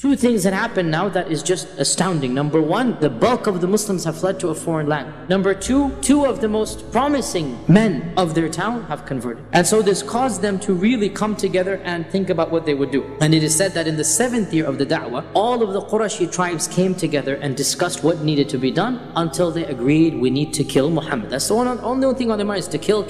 Two things that happen now that is just astounding. Number one, the bulk of the Muslims have fled to a foreign land. Number two, two of the most promising men of their town have converted. And so this caused them to really come together and think about what they would do. And it is said that in the 7th year of the da'wah, all of the Qurayshi tribes came together and discussed what needed to be done until they agreed, we need to kill Muhammad. That's the only thing on their mind, is to kill.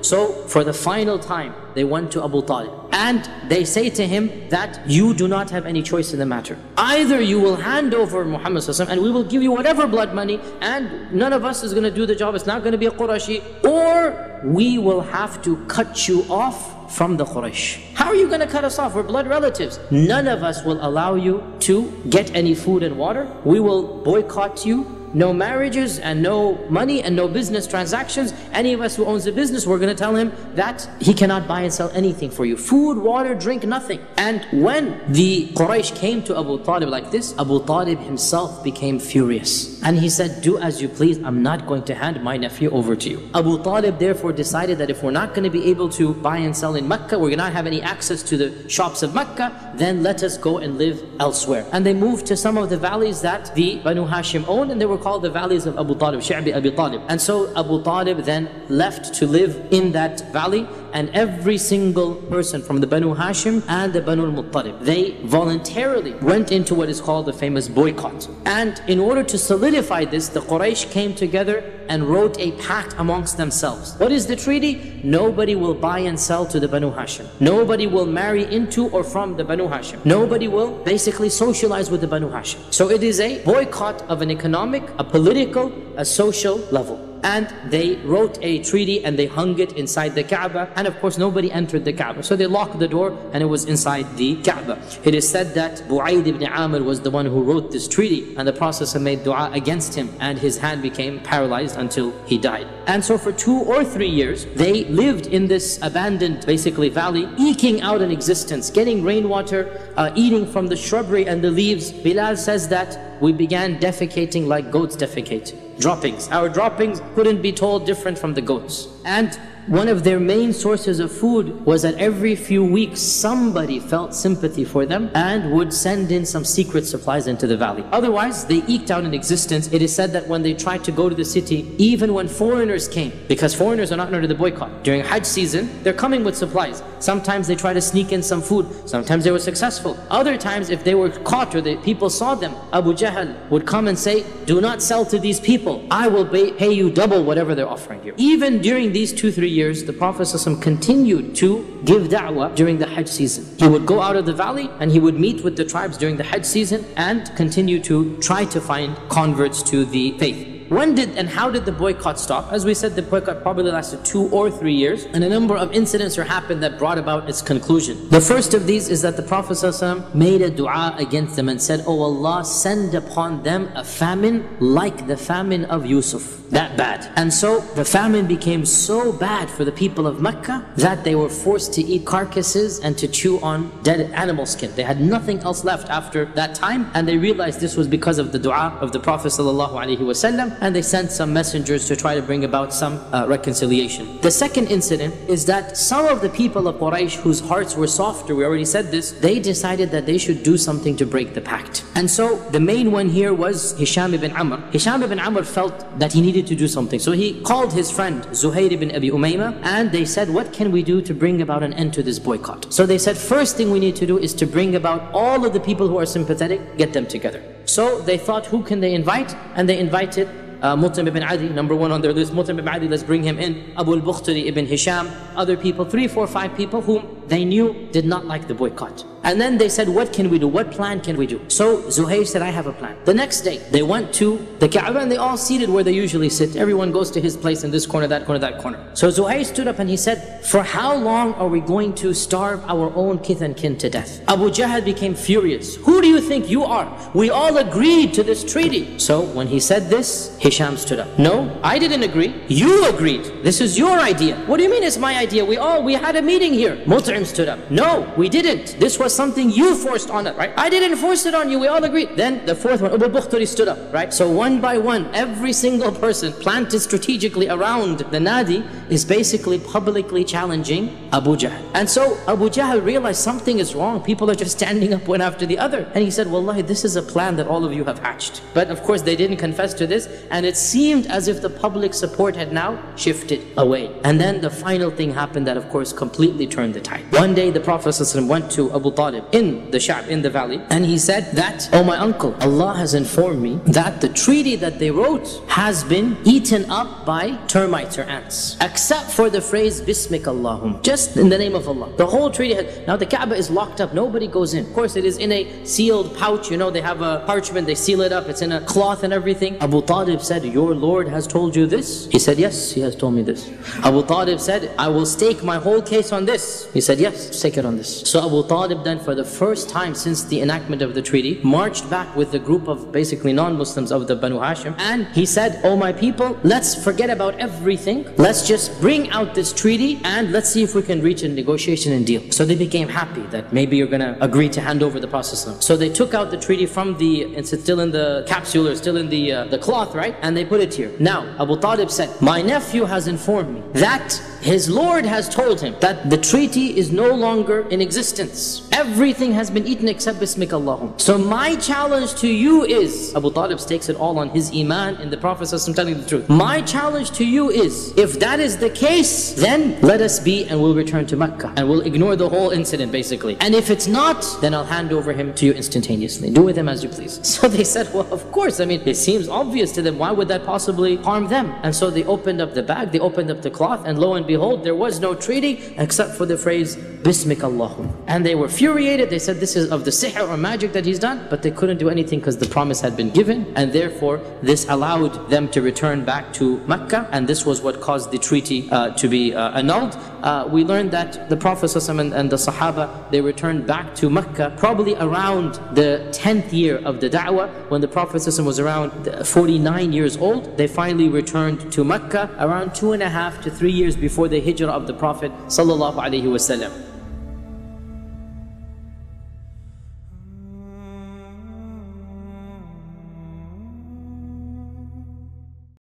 So for the final time, they went to Abu Talib. And they say to him that you do not have any choice in the matter. Either you will hand over Muhammad and we will give you whatever blood money, and none of us is going to do the job, it's not going to be a Qurayshi, or we will have to cut you off from the Quraysh. How are you going to cut us off? We're blood relatives. None of us will allow you to get any food and water. We will boycott you. No marriages and no money and no business transactions. Any of us who owns a business, we're going to tell him that he cannot buy and sell anything for you. Food, water, drink, nothing. And when the Quraysh came to Abu Talib like this, Abu Talib himself became furious. And he said, do as you please, I'm not going to hand my nephew over to you. Abu Talib therefore decided that if we're not going to be able to buy and sell in Mecca, we're not have any access to the shops of Mecca, then let us go and live elsewhere. And they moved to some of the valleys that the Banu Hashim owned, and they were called the valleys of Abu Talib, Sha'ab Abi Talib. And so Abu Talib then left to live in that valley, and every single person from the Banu Hashim and the Banu al-Muttalib, they voluntarily went into what is called the famous boycott. And in order to solidify this, the Quraysh came together and wrote a pact amongst themselves. What is the treaty? Nobody will buy and sell to the Banu Hashim. Nobody will marry into or from the Banu Hashim. Nobody will basically socialize with the Banu Hashim. So it is a boycott of an economic, a political, a social level. And they wrote a treaty and they hung it inside the Kaaba, and of course nobody entered the Kaaba, so they locked the door and it was inside the Kaaba. It is said that Bu'aid ibn Amr was the one who wrote this treaty, and the Prophet made dua against him and his hand became paralyzed until he died. And so for 2 or 3 years they lived in this abandoned basically valley, eking out an existence, getting rainwater, eating from the shrubbery and the leaves. Bilal says that we began defecating like goats defecate. Droppings. Our droppings couldn't be told different from the goats. And one of their main sources of food was that every few weeks somebody felt sympathy for them and would send in some secret supplies into the valley. Otherwise, they eked out an existence. It is said that when they tried to go to the city, even when foreigners came, because foreigners are not under the boycott. During Hajj season, they're coming with supplies. Sometimes they try to sneak in some food. Sometimes they were successful. Other times, if they were caught or the people saw them, Abu Jahl would come and say, do not sell to these people. I will pay you double whatever they're offering you. Even during these 2-3 years, the Prophet ﷺ continued to give da'wah during the Hajj season. He would go out of the valley and he would meet with the tribes during the Hajj season and continue to try to find converts to the faith. When did and how did the boycott stop? As we said, the boycott probably lasted 2 or 3 years, and a number of incidents happened that brought about its conclusion. The first of these is that the Prophet ﷺ made a dua against them and said, "Oh Allah, send upon them a famine like the famine of Yusuf." That bad. And so the famine became so bad for the people of Mecca that they were forced to eat carcasses and to chew on dead animal skin. They had nothing else left after that time, and they realized this was because of the dua of the Prophet ﷺ, and they sent some messengers to try to bring about some reconciliation. The second incident is that some of the people of Quraysh whose hearts were softer, we already said this, they decided that they should do something to break the pact. And so the main one here was Hisham ibn Amr. Hisham ibn Amr felt that he needed to do something. So he called his friend Zuhair ibn Abi Umayma and they said, what can we do to bring about an end to this boycott? So they said, first thing we need to do is to bring about all of the people who are sympathetic, get them together. So they thought, who can they invite? And they invited Mutim ibn Adi, number one on their list. Mutim ibn Adi, let's bring him in. Abu al-Bukhtari ibn Hisham, other people, 3, 4, 5 people whom they knew did not like the boycott. And then they said, what can we do? What plan can we do? So Zuhair said, I have a plan. The next day, they went to the Kaaba and they all seated where they usually sit. Everyone goes to his place in this corner, that corner, that corner. So Zuhair stood up and he said, for how long are we going to starve our own kith and kin to death? Abu Jahl became furious. Who do you think you are? We all agreed to this treaty. So when he said this, Hisham stood up. No, I didn't agree. You agreed. This is your idea. What do you mean it's my idea? We had a meeting here. Mut'im them stood up. No, we didn't. This was something you forced on us, right? I didn't force it on you. We all agreed. Then the fourth one, Abu al-Bukhtari stood up, right? So one by one, every single person planted strategically around the Nadi is basically publicly challenging Abu Jahl. And so Abu Jahl realized something is wrong. People are just standing up one after the other. And he said, wallahi, this is a plan that all of you have hatched. But of course, they didn't confess to this. And it seemed as if the public support had now shifted away. And then the final thing happened that, of course, completely turned the tide. One day, the Prophet ﷺ went to Abu Talib in the Sha'ab, in the valley, and he said that, oh my uncle, Allah has informed me that the treaty that they wrote has been eaten up by termites or ants, except for the phrase, Bismik Allahum, just in the name of Allah. The whole treaty has, now the Kaaba is locked up, nobody goes in. Of course, it is in a sealed pouch, you know, they have a parchment, they seal it up, it's in a cloth and everything. Abu Talib said, your Lord has told you this? He said, yes, he has told me this. Abu Talib said, I will stake my whole case on this. He said, yes, stake it on this. So Abu Talib then, for the first time since the enactment of the treaty, marched back with a group of basically non-Muslims of the Banu Hashim, and he said, oh my people, let's forget about everything. Let's just bring out this treaty and let's see if we can reach a negotiation and deal. So they became happy that maybe you're gonna agree to hand over the Prophet. So they took out the treaty from the, it's still in the capsule or still in the cloth, right? And they put it here. Now, Abu Talib said, my nephew has informed me that his Lord has told him that the treaty is no longer in existence. Everything has been eaten except Bismik Allahum. So my challenge to you is, Abu Talib stakes it all on his Iman and the Prophet telling the truth. My challenge to you is, if that is the case, then let us be and we'll return to Mecca. And we'll ignore the whole incident basically. And if it's not, then I'll hand over him to you instantaneously. Do with him as you please. So they said, well, of course, I mean, it seems obvious to them. Why would that possibly harm them? And so they opened up the bag, they opened up the cloth, and lo and behold, there was no treaty except for the phrase, Bismik Allahum. And they were infuriated. They said this is of the sihr or magic that he's done, but they couldn't do anything because the promise had been given, and therefore this allowed them to return back to Mecca, and this was what caused the treaty to be annulled. We learned that the Prophet ﷺ and the Sahaba, they returned back to Mecca probably around the 10th year of the da'wah. When the Prophet ﷺ was around 49 years old, they finally returned to Mecca around 2.5 to 3 years before the hijrah of the Prophet ﷺ.